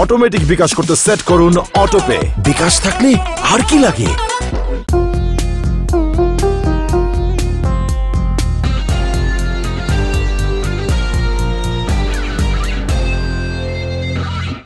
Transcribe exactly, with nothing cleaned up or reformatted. Automatic विकास करते set करुन auto पे विकास थाकले आर की लागे।